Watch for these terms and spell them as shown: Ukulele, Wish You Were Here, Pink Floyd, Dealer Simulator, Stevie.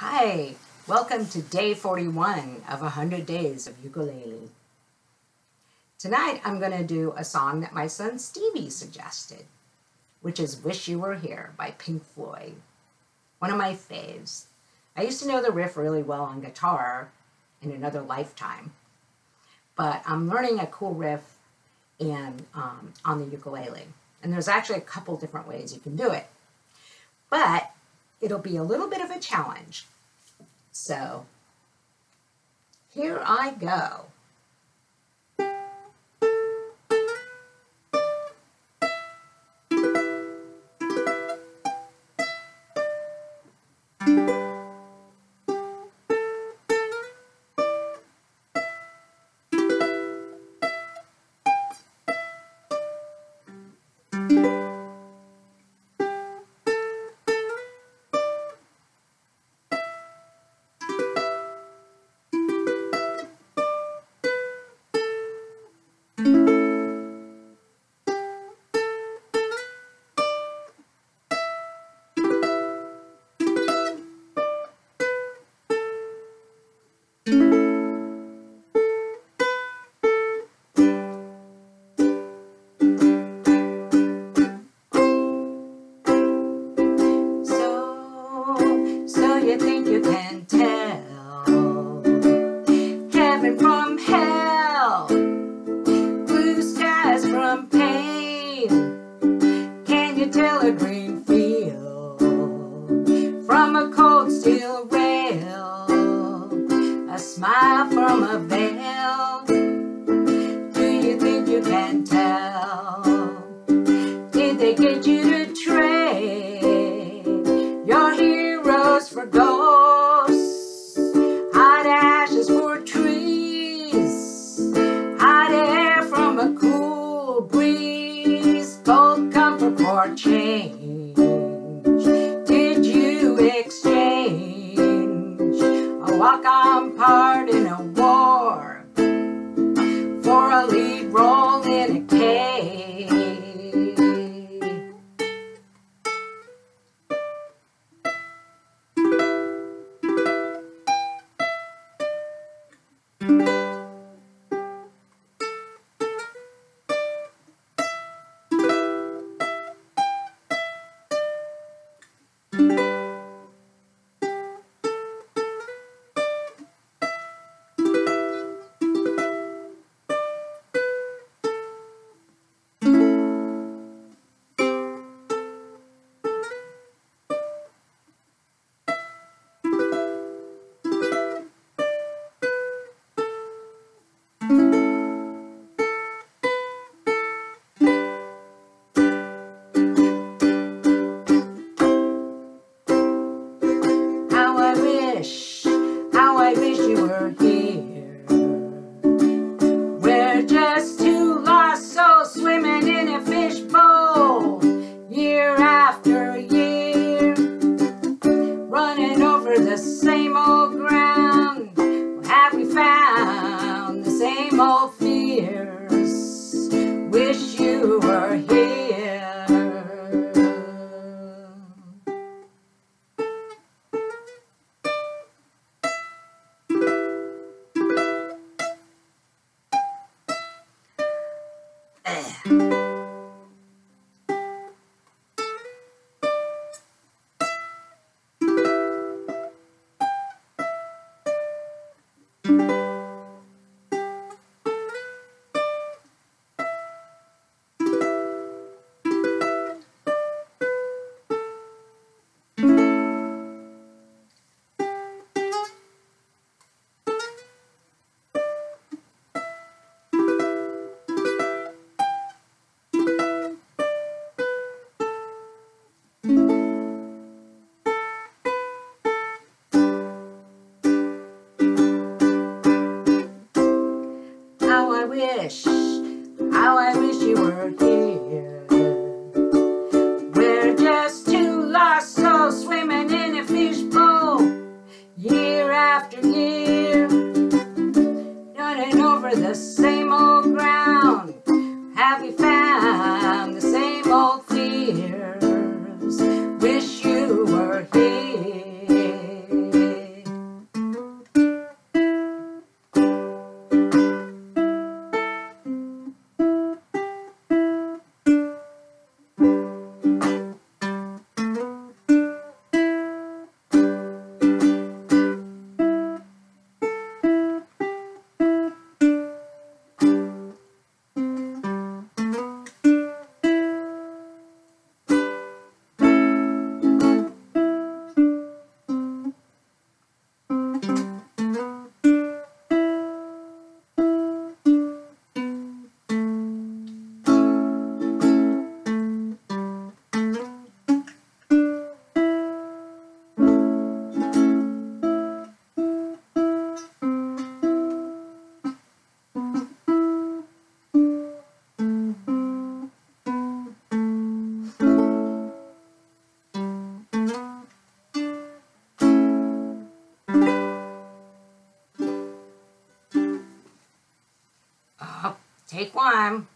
Hi, welcome to day 41 of 100 days of ukulele. Tonight I'm going to do a song that my son Stevie suggested, which is Wish You Were Here by Pink Floyd, one of my faves. I used to know the riff really well on guitar in another lifetime, but I'm learning a cool riff and, on the ukulele. And there's actually a couple different ways you can do it, but it'll be a little bit of a challenge. So here I go. You think you can tell heaven from hell, blue skies from pain? Can you tell a green field from a cold steel rail, a smile from a veil? Do you think you can tell? Did they get you to trade your heroes for ghosts, hot ashes for trees, hot air from a cool breeze, cold comfort for change? Did you exchange a walk-on part in a war for a lead role in a cave? How I wish you were here. We're just two lost souls swimming in a fishbowl, year after year, running over the same old ground. Well, have we found the same old fears? Wish you were here. How I wish you were here. We're just two lost souls swimming in a fishbowl, year after year, running over the same old ground. Have we found the same old fears? Wish you were here. Take one.